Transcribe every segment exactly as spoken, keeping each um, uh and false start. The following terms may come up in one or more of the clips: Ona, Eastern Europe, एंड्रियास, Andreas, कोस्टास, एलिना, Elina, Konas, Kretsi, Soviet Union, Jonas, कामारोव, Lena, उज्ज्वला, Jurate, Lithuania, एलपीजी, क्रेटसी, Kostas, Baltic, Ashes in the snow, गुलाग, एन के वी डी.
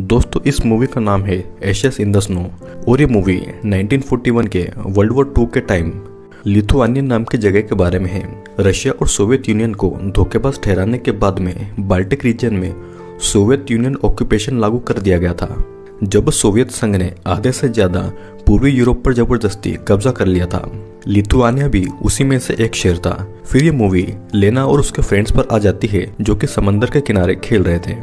दोस्तों इस मूवी का नाम है एशेस इन द स्नो और ये मूवी नाइनटीन फोर्टी वन के वर्ल्ड वॉर टू के टाइम लिथुआनिया नाम की जगह के बारे में है। रशिया और सोवियत यूनियन को धोखेबाज ठहराने के बाद में बाल्टिक रीजन में सोवियत यूनियन ऑक्यूपेशन लागू कर दिया गया था, जब सोवियत संघ ने आधे से ज़्यादा पूर्वी यूरोप पर जबरदस्ती कब्जा कर लिया था। लिथुआनिया भी उसी में से एक शहर था। फिर ये मूवी लेना और उसके फ्रेंड्स पर आ जाती है, जो कि समंदर के किनारे खेल रहे थे।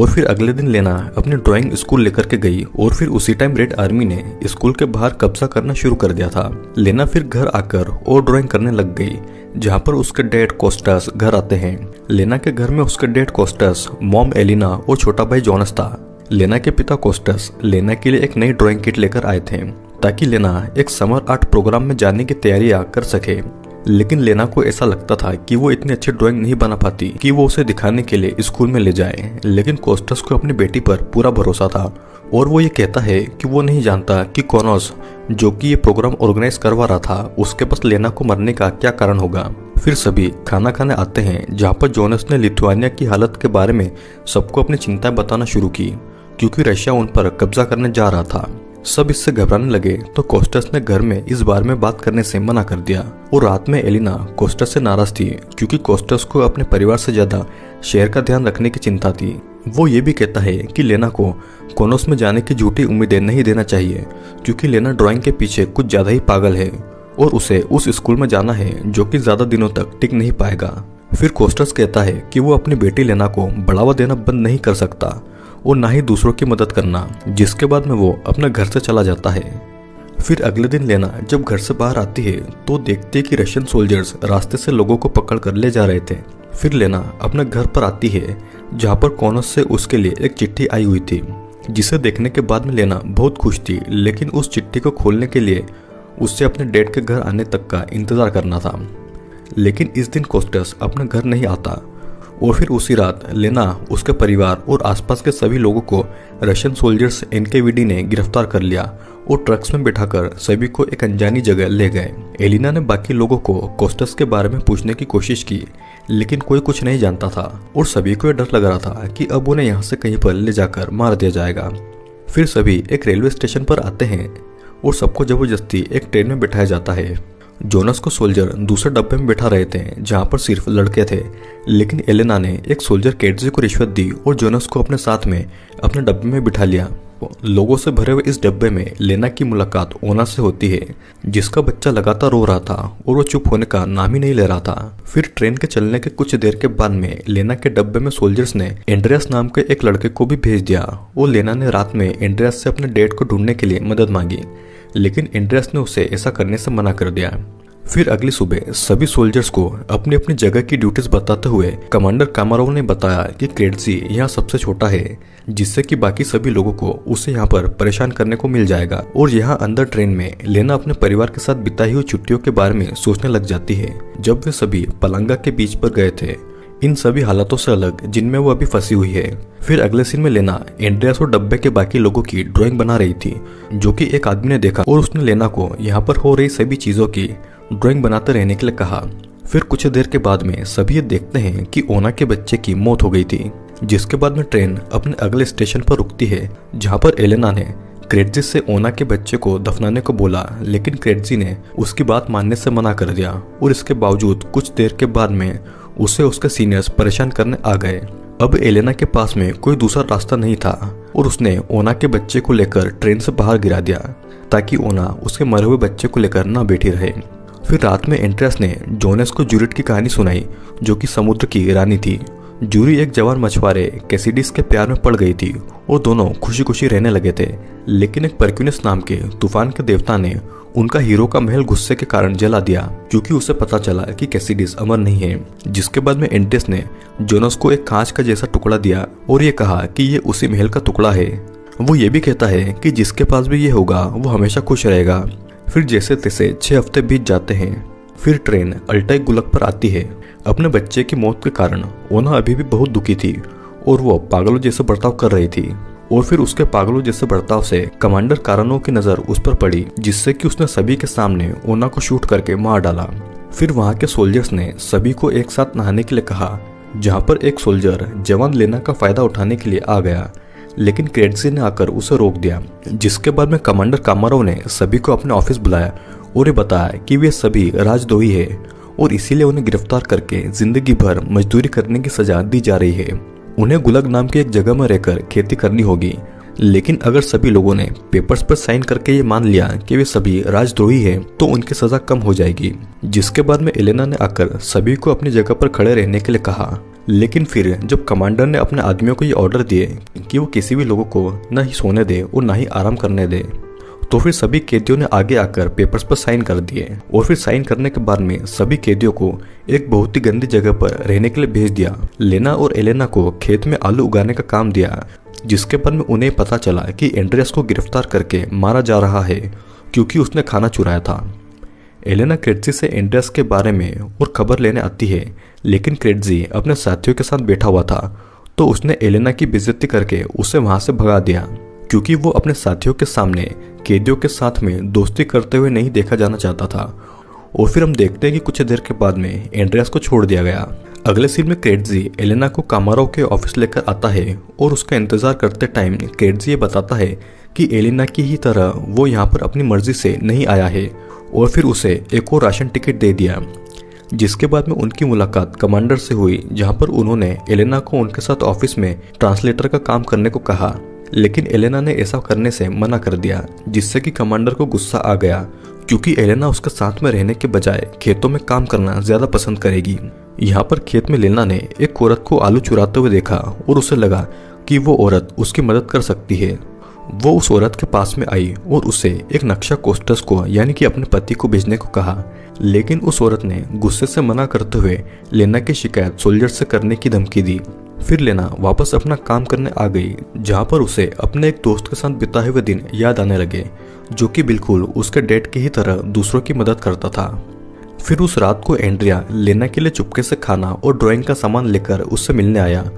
और फिर अगले दिन लेना अपने ड्राइंग स्कूल लेकर के गई और फिर उसी टाइम रेड आर्मी ने स्कूल के बाहर कब्जा करना शुरू कर दिया था। लेना फिर घर आकर और ड्राइंग करने लग गई, जहाँ पर उसके डैड कोस्टास घर आते हैं। लेना के घर में उसके डैड कोस्टास, मॉम एलिना और छोटा भाई जोनस था। लेना के पिता कोस्टास लेना के लिए एक नई ड्राइंग किट लेकर आए थे, ताकि लेना एक समर आर्ट प्रोग्राम में जाने की तैयारियां कर सके। लेकिन लेना को ऐसा लगता था कि वो इतनी अच्छी ड्राइंग नहीं बना पाती कि वो उसे दिखाने के लिए स्कूल में ले जाए। लेकिन कोस्टास को अपनी बेटी पर पूरा भरोसा था और वो ये कहता है कि वो नहीं जानता कि कोनोस, जो कि ये प्रोग्राम ऑर्गेनाइज करवा रहा था, उसके पास लेना को मरने का क्या कारण होगा। फिर सभी खाना खाने आते हैं, जहाँ पर जोनस ने लिथुआनिया की हालत के बारे में सबको अपनी चिंताएं बताना शुरू की, क्योंकि रशिया उन पर कब्जा करने जा रहा था। सब इससे घबराने लगे तो कोस्टास ने घर में इस बारे में बात करने से मना कर दिया। और रात में एलिना कोस्टास से नाराज थी, क्योंकि कोस्टास को अपने परिवार से ज्यादा शहर का ध्यान रखने की चिंता थी। वो ये भी कहता है कि लेना को कोनोस में जाने की झूठी उम्मीदें नहीं देना चाहिए, क्योंकि लेना ड्राइंग के पीछे कुछ ज्यादा ही पागल है और उसे उस स्कूल में जाना है जो कि ज्यादा दिनों तक टिक नहीं पाएगा। फिर कोस्टास कहता है कि वो अपनी बेटी लेना को बढ़ावा देना बंद नहीं कर सकता और ना ही दूसरों की मदद करना, जिसके बाद में वो अपने घर से चला जाता है। फिर अगले दिन लेना जब घर से बाहर आती है तो देखती है कि रशियन सोल्जर्स रास्ते से लोगों को पकड़ कर ले जा रहे थे। फिर लेना अपने घर पर आती है, जहाँ पर कोनस से उसके लिए एक चिट्ठी आई हुई थी, जिसे देखने के बाद में लेना बहुत खुश थी। लेकिन उस चिट्ठी को खोलने के लिए उससे अपने डैड के घर आने तक का इंतज़ार करना था। लेकिन इस दिन कोस्टास अपने घर नहीं आता और फिर उसी रात लेना उसके परिवार और आसपास के सभी लोगों को Russian soldiers एन के वी डी ने गिरफ्तार कर लिया और ट्रक्स में बिठाकर सभी को एक अनजानी जगह ले गए। एलिना ने बाकी लोगों को कोस्टास के बारे में पूछने की कोशिश की, लेकिन कोई कुछ नहीं जानता था और सभी को यह डर लग रहा था कि अब उन्हें यहाँ से कहीं पर ले जाकर मार दिया जाएगा। फिर सभी एक रेलवे स्टेशन पर आते हैं और सबको जबरदस्ती एक ट्रेन में बिठाया जाता है। जोनस को सोल्जर दूसरे डब्बे में बैठा रहे थे, जहाँ पर सिर्फ लड़के थे। लेकिन एलिना ने एक सोल्जर केटजी को रिश्वत दी और जोनस को अपने साथ में अपने डब्बे में बिठा लिया। लोगों से भरे हुए इस डब्बे में लेना की मुलाकात ओना से होती है, जिसका बच्चा लगातार रो रहा था और वो चुप होने का नाम ही नहीं ले रहा था। फिर ट्रेन के चलने के कुछ देर के बाद में लेना के डब्बे में सोल्जर्स ने एंड्रियास नाम के एक लड़के को भी भेज दिया और लेना ने रात में एंड्रियास से अपने डेट को ढूंढने के लिए मदद मांगी, लेकिन एंड्रियास ने उसे ऐसा करने से मना कर दिया। फिर अगली सुबह सभी सोल्जर्स को अपनी अपनी जगह की ड्यूटीज बताते हुए कमांडर कामारोव ने बताया कि क्रेटसी यहाँ सबसे छोटा है, जिससे कि बाकी सभी लोगों को उसे यहाँ पर परेशान करने को मिल जाएगा। और यहाँ अंदर ट्रेन में लेना अपने परिवार के साथ बिताई हुई छुट्टियों के बारे में सोचने लग जाती है, जब वे सभी पलंगा के बीच पर गए थे, इन सभी हालातों से अलग जिनमें वो अभी फंसी हुई है। फिर अगले सीन में लेना एंड्रियास और डब्बे के बाकी लोगों की ड्राइंग बना रही थी, जो कि एक आदमी ने देखा और उसने लेना को यहाँ पर हो रही सभी चीज़ों की ड्राइंग बनाते रहने के लिए कहा। फिर कुछ देर के बाद में सभी ये देखते हैं कि ओना के बच्चे की मौत हो गई थी, जिसके बाद में ट्रेन अपने अगले स्टेशन पर रुकती है, जहाँ पर एलिना ने क्रेटजी से ओना के बच्चे को दफनाने को बोला। लेकिन क्रेटजी ने उसकी बात मानने से मना कर दिया और इसके बावजूद कुछ देर के बाद में उसे उसके सीनियर्स परेशान करने आ गए। अब एलिना के पास में कोई दूसरा रास्ता नहीं था और उसने ओना के बच्चे को लेकर ट्रेन से बाहर गिरा दिया, ताकि ओना उसके मरे हुए बच्चे को लेकर ना बैठी रहे। फिर रात में एंड्रियास ने जोनस को जूरेट की कहानी सुनाई, जो कि समुद्र की रानी थी। जूरी एक जवान मछुआरे कैसिटिस के प्यार में पड़ गई थी और दोनों खुशी खुशी रहने लगे थे। लेकिन एक परक्यूनस नाम के तूफान के देवता ने उनका हीरो का महल गुस्से के कारण जला दिया, क्योंकि उसे पता चला कि कैसिटिस अमर नहीं है। जिसके बाद में एंटिस ने जोनस को एक कांच का जैसा टुकड़ा दिया और ये कहा कि ये उसी महल का टुकड़ा है। वो ये भी कहता है कि जिसके पास भी ये होगा वो हमेशा खुश रहेगा। फिर जैसे तैसे छः हफ्ते बीत जाते हैं। फिर ट्रेन अल्टाई गुलग पर आती है। अपने बच्चे की मौत के कारण ओना अभी भी बहुत दुखी थी और वो पागलों जैसे बर्ताव कर रही थी। और फिर उसके पागलों जैसे बर्ताव से कमांडर कारानो की नज़र उस पर पड़ी, जिससे कि उसने सभी के सामने ओना को शूट करके मार डाला। फिर वहाँ के सोल्जर्स ने सभी को एक साथ नहाने के लिए कहा, जहाँ पर एक सोल्जर जवान लेना का फायदा उठाने के लिए आ गया। लेकिन क्रेट्सी ने आकर उसे रोक दिया, जिसके बाद में कमांडर कामारोव ने सभी को अपने ऑफिस बुलाया और ये बताया कि वे सभी राजद्रोही है और इसीलिए उन्हें गिरफ्तार करके जिंदगी भर मजदूरी करने की सजा दी जा रही है। उन्हें गुलाग नाम की एक जगह में रहकर खेती करनी होगी। लेकिन अगर सभी लोगों ने पेपर्स पर साइन करके ये मान लिया कि वे सभी राजद्रोही हैं, तो उनकी सजा कम हो जाएगी। जिसके बाद में एलिना ने आकर सभी को अपनी जगह पर खड़े रहने के लिए कहा। लेकिन फिर जब कमांडर ने अपने आदमियों को ये ऑर्डर दिए कि वो किसी भी लोगों को न ही सोने दे और ना ही आराम करने दे, तो फिर सभी कैदियों ने आगे आकर पेपर्स पर साइन कर दिए और फिर साइन करने के बाद में सभी कैदियों को एक बहुत ही गंदी जगह पर रहने के लिए भेज दिया। लेना और एलिना को खेत में आलू उगाने का काम दिया, जिसके बाद में उन्हें पता चला कि एंड्रियास को गिरफ्तार करके मारा जा रहा है क्योंकि उसने खाना चुराया था। एलिना क्रेट्सी से एंड्रियास के बारे में और खबर लेने आती है, लेकिन क्रेट्सी अपने साथियों के साथ बैठा हुआ था, तो उसने एलिना की बेइज्जती करके उसे वहाँ से भगा दिया क्योंकि वो अपने साथियों के सामने कैदियों के साथ में दोस्ती करते हुए नहीं देखा जाना चाहता था। और फिर हम देखते हैं कि कुछ देर के बाद में एंड्रियास को छोड़ दिया गया। अगले सीन में क्रेट्सी एलिना को कामारोव के ऑफिस लेकर आता है और उसका इंतजार करते टाइम क्रेट्सी ये बताता है कि एलिना की ही तरह वो यहाँ पर अपनी मर्जी से नहीं आया है, और फिर उसे एक और राशन टिकट दे दिया। जिसके बाद में उनकी मुलाकात कमांडर से हुई, जहाँ पर उन्होंने एलिना को उनके साथ ऑफिस में ट्रांसलेटर का काम करने को कहा, लेकिन एलिना ने ऐसा करने से मना कर दिया, जिससे कि कमांडर को गुस्सा आ गया क्योंकि एलिना उसके साथ में रहने के बजाय खेतों में काम करना ज्यादा पसंद करेगी। यहाँ पर खेत में लेना ने एक औरत को आलू चुराते हुए देखा और उसे लगा कि वो औरत उसकी मदद कर सकती है। वो उस औरत के पास में आई और उसे एक नक्शा कोस्टस को यानी कि अपने पति को भेजने को कहा, लेकिन उस औरत ने गुस्से से मना करते हुए लेना की शिकायत सोल्जर से करने की धमकी दी। फिर लेना वापस अपना काम करने आ गई, जहाँ पर उसे अपने एक दोस्त के साथ बिताए हुए दिन याद आने लगे, जो कि बिल्कुल उसके डैड की ही तरह दूसरों की मदद करता था। फिर उस रात को एंड्रिया लेना के लिए चुपके से खाना और ड्राइंग का सामान लेकर उससे मिलने आया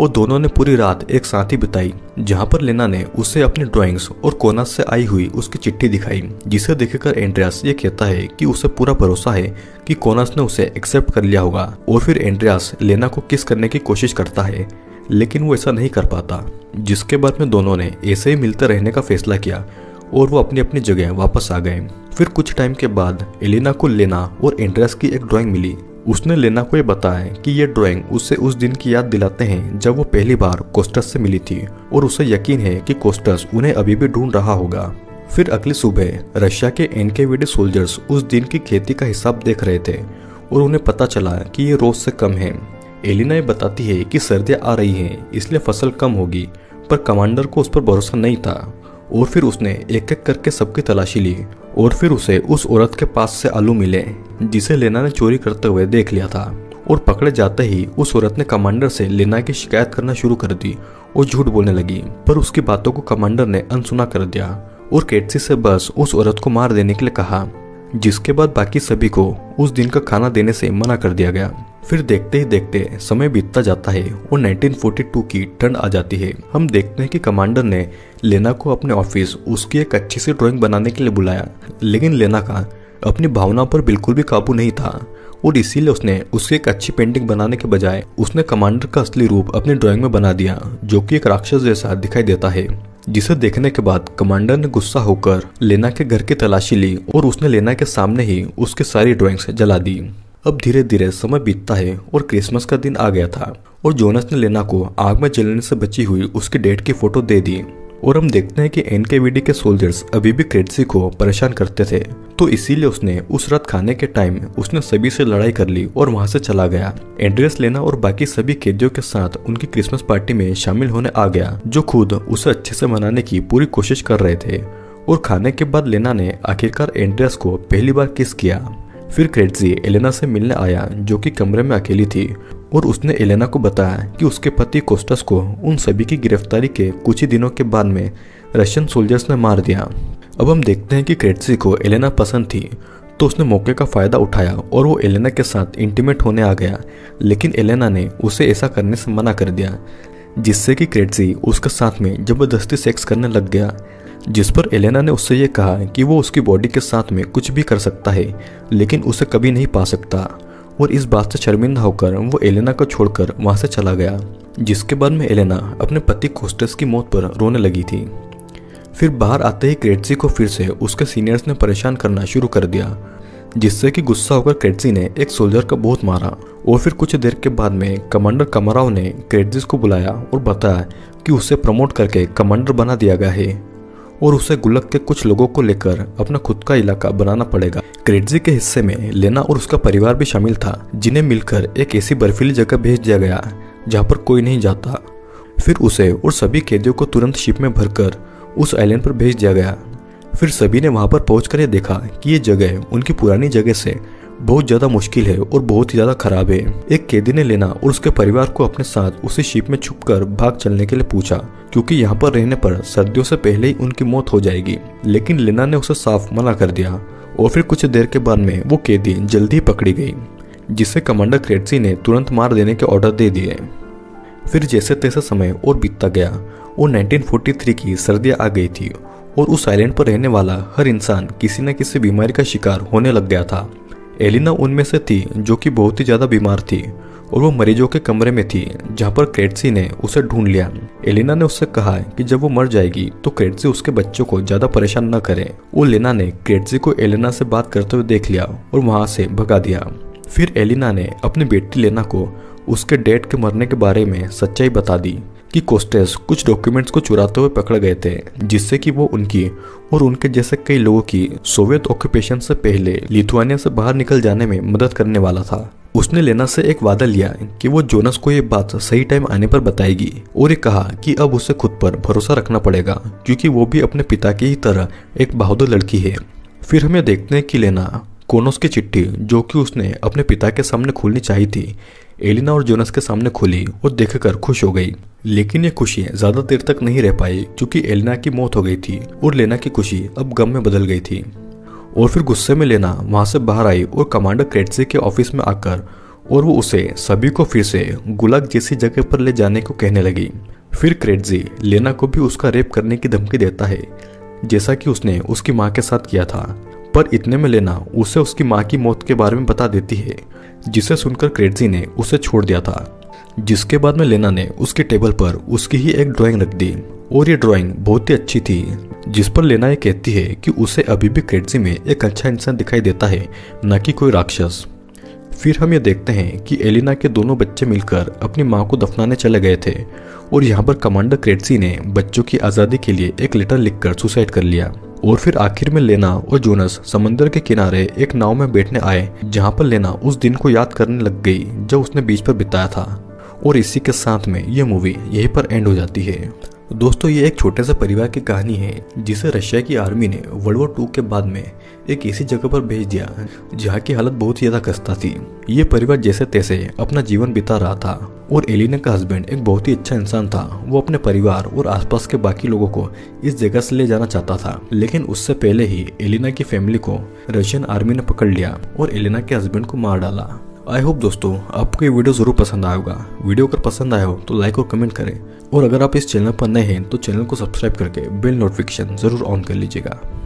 और दोनों ने पूरी रात एक साथ ही बिताई, जहाँ पर लेना ने उसे अपनी ड्राइंग्स और कोनास से आई हुई उसकी चिट्ठी दिखाई, जिसे देखकर एंड्रियास ये कहता है कि उसे पूरा भरोसा है कि कोनास ने उसे एक्सेप्ट कर लिया होगा। और फिर एंड्रियास लेना को किस करने की कोशिश करता है, लेकिन वो ऐसा नहीं कर पाता। जिसके बाद में दोनों ने ऐसे ही मिलते रहने का फैसला किया और वो अपनी अपनी जगह वापस आ गए। फिर कुछ टाइम के बाद एलिना को लेना और एंड्रियास की एक ड्राइंग मिली। उसने लेना को ये बताया कि ये ड्राइंग उसे उस दिन की याद दिलाते हैं जब वो पहली बार कोस्टस से मिली थी, और उसे यकीन है कि कोस्टस उन्हें अभी भी ढूंढ रहा होगा। फिर अगली सुबह रशिया के एन के वी डी soldiers उस दिन की खेती का हिसाब देख रहे थे और उन्हें पता चला कि ये रोज से कम है। एलिना ये बताती है कि सर्दियाँ आ रही हैं, इसलिए फसल कम होगी, पर कमांडर को उस पर भरोसा नहीं था। और फिर उसने एक एक करके सबकी तलाशी ली और फिर उसे उस औरत के पास से आलू मिले, जिसे लेना ने चोरी करते हुए देख लिया था। और पकड़े जाते ही उस औरत ने कमांडर से लेना की शिकायत करना शुरू कर दी और झूठ बोलने लगी, पर उसकी बातों को कमांडर ने अनसुना कर दिया और क्रेट्सी से बस उस औरत को मार देने के लिए कहा। जिसके बाद बाकी सभी को उस दिन का खाना देने से मना कर दिया गया। फिर देखते ही देखते समय बीतता जाता है और उन्नीस सौ बयालीस की ठंड आ जाती है। हम देखते हैं कि कमांडर ने लेना को अपने ऑफिस उसकी एक अच्छी सी ड्राइंग बनाने के लिए बुलाया, लेकिन लेना का अपनी भावना पर बिल्कुल भी काबू नहीं था और इसीलिए उसने उसकी एक अच्छी पेंटिंग बनाने के बजाय उसने कमांडर का असली रूप अपनी ड्राइंग में बना दिया, जो कि एक राक्षस जैसा दिखाई देता है। जिसे देखने के बाद कमांडर ने गुस्सा होकर लेना के घर की तलाशी ली और उसने लेना के सामने ही उसकी सारी ड्राइंग्स जला दी। अब धीरे धीरे समय बीतता है और क्रिसमस का दिन आ गया था और जोनस ने लेना को आग में जलने से बची हुई उसकी डेट की फोटो दे दी। और हम देखते हैं कि एन के वी डी के सोल्जर्स अभी भी क्रेट्सी को परेशान करते थे, तो इसीलिए उसने उस रात खाने के टाइम उसने सभी से लड़ाई कर ली और वहां से चला गया। एंड्रियास लेना और बाकी सभी कैदियों के साथ उनकी क्रिसमस पार्टी में शामिल होने आ गया, जो खुद उसे अच्छे से मनाने की पूरी कोशिश कर रहे थे। और खाने के बाद लेना ने आखिरकार एंड्रियास को पहली बार किस किया। फिर क्रेट्सी एलिना से मिलने आया, जो कि कमरे में अकेली थी, और उसने एलिना को बताया कि उसके पति कोस्टस को उन सभी की गिरफ्तारी के कुछ ही दिनों के बाद में रशियन सोल्जर्स ने मार दिया। अब हम देखते हैं कि क्रेट्सी को एलिना पसंद थी, तो उसने मौके का फायदा उठाया और वो एलिना के साथ इंटीमेट होने आ गया, लेकिन एलिना ने उसे ऐसा करने से मना कर दिया, जिससे कि क्रेट्सी उसके साथ में जबरदस्ती सेक्स करने लग गया, जिस पर एलिना ने उससे ये कहा कि वो उसकी बॉडी के साथ में कुछ भी कर सकता है, लेकिन उसे कभी नहीं पा सकता। और इस बात से शर्मिंदा होकर वो एलिना को छोड़कर वहाँ से चला गया। जिसके बाद में एलेना अपने पति कोस्टस की मौत पर रोने लगी थी। फिर बाहर आते ही क्रेट्सी को फिर से उसके सीनियर्स ने परेशान करना शुरू कर दिया, जिससे कि गुस्सा होकर क्रेट्सी ने एक सोल्जर का बहुत मारा। और फिर कुछ देर के बाद में कमांडर कमारोव ने क्रेट्सी को बुलाया और बताया कि उसे प्रमोट करके कमांडर बना दिया गया है और उसे गुलक के कुछ लोगों को लेकर अपना खुद का इलाका बनाना पड़ेगा। क्रेट्सी के हिस्से में लेना और उसका परिवार भी शामिल था, जिन्हें मिलकर एक ऐसी बर्फीली जगह भेज दिया गया जहाँ पर कोई नहीं जाता। फिर उसे और सभी कैदियों को तुरंत शिप में भरकर उस आइलैंड पर भेज दिया गया। फिर सभी ने वहाँ पर पहुंचकर यह देखा कि ये जगह उनकी पुरानी जगह से बहुत ज़्यादा मुश्किल है और बहुत ही ज़्यादा खराब है। एक कैदी ने लेना और उसके परिवार को अपने साथ उसी शिप में छुपकर भाग चलने के लिए पूछा, क्योंकि यहाँ पर रहने पर सर्दियों से पहले ही उनकी मौत हो जाएगी, लेकिन लेना ने उसे साफ मना कर दिया। और फिर कुछ देर के बाद में वो कैदी जल्दी ही पकड़ी गई, जिसे कमांडर क्रेट्सी ने तुरंत मार देने के ऑर्डर दे दिए। फिर जैसे तैसे समय और बीतता गया और उन्नीस सौ तैंतालीस की सर्दियाँ आ गई थी और उस आइलैंड पर रहने वाला हर इंसान किसी न किसी बीमारी का शिकार होने लग गया था। एलिना उनमें से थी जो कि बहुत ही ज़्यादा बीमार थी और वो मरीजों के कमरे में थी, जहाँ पर क्रेट्सी ने उसे ढूंढ लिया। एलिना ने उससे कहा कि जब वो मर जाएगी तो क्रेट्सी उसके बच्चों को ज़्यादा परेशान न करे। और लेना ने क्रेट्सी को एलिना से बात करते हुए देख लिया और वहाँ से भगा दिया। फिर एलिना ने अपनी बेटी लेना को उसके डैड के मरने के बारे में सच्चाई बता दी कि कोस्टेस कुछ डॉक्यूमेंट्स को चुराते हुए पकड़ गए थे, जिससे कि वो उनकी और उनके जैसे कई लोगों की सोवियत ऑक्यूपेशन से पहले लिथुआनिया से बाहर निकल जाने में मदद करने वाला था। उसने लेना से एक वादा लिया कि वो जोनस को ये बात सही टाइम आने पर बताएगी और ये कहा कि अब उसे खुद पर भरोसा रखना पड़ेगा, क्योंकि वो भी अपने पिता की ही तरह एक बहादुर लड़की है। फिर हमें देखते हैं कि लेना कोनोस की चिट्ठी, जो कि उसने अपने पिता के सामने खोलनी चाहिए थी, एलिना और जोनस के सामने खोली और देखकर खुश हो गई। लेकिन ये खुशी ज्यादा देर तक नहीं रह पाई, क्योंकि एलिना की मौत हो गई थी और लेना की खुशी अब गम में बदल गई थी। और फिर गुस्से में लेना वहां से बाहर आई और कमांडर क्रेट्सी के ऑफिस में आकर और वो उसे सभी को फिर से गुलाग जैसी जगह पर ले जाने को कहने लगी। फिर क्रेट्सी लेना को भी उसका रेप करने की धमकी देता है, जैसा कि उसने उसकी माँ के साथ किया था। पर इतने में लेना उसे उसकी माँ की मौत के बारे में बता देती है, जिसे सुनकर क्रेट्सी ने उसे छोड़ दिया था। जिसके बाद में लेना ने उसके टेबल पर उसकी ही एक ड्राइंग रख दी और ये ड्राइंग बहुत ही अच्छी थी, जिस पर लेना ये कहती है कि उसे अभी भी क्रेट्सी में एक अच्छा इंसान दिखाई देता है, न कि कोई राक्षस। फिर हम ये देखते हैं कि एलिना के दोनों बच्चे मिलकर अपनी माँ को दफनाने चले गए थे और यहाँ पर कमांडर क्रेट्सी ने बच्चों की आज़ादी के लिए एक लेटर लिखकर सुसाइड कर लिया। और फिर आखिर में लेना और जोनस समंदर के किनारे एक नाव में बैठने आए, जहाँ पर लेना उस दिन को याद करने लग गई जो उसने बीच पर बिताया था। और इसी के साथ में ये मूवी यहीं पर एंड हो जाती है। दोस्तों, ये एक छोटे से परिवार की कहानी है जिसे रशिया की आर्मी ने वर्ल्ड वॉर टू के बाद में एक ऐसी जगह पर भेज दिया जहाँ की हालत बहुत ही ज़्यादा खस्ता थी। ये परिवार जैसे तैसे अपना जीवन बिता रहा था और एलिना का हस्बैंड एक बहुत ही अच्छा इंसान था। वो अपने परिवार और आसपास के बाकी लोगों को इस जगह से ले जाना चाहता था, लेकिन उससे पहले ही एलिना की फैमिली को रशियन आर्मी ने पकड़ लिया और एलिना के हस्बैंड को मार डाला। आई होप दोस्तों आपको ये वीडियो ज़रूर पसंद आया होगा। वीडियो अगर पसंद आया हो तो लाइक और कमेंट करें और अगर आप इस चैनल पर नए हैं तो चैनल को सब्सक्राइब करके बेल नोटिफिकेशन ज़रूर ऑन कर लीजिएगा।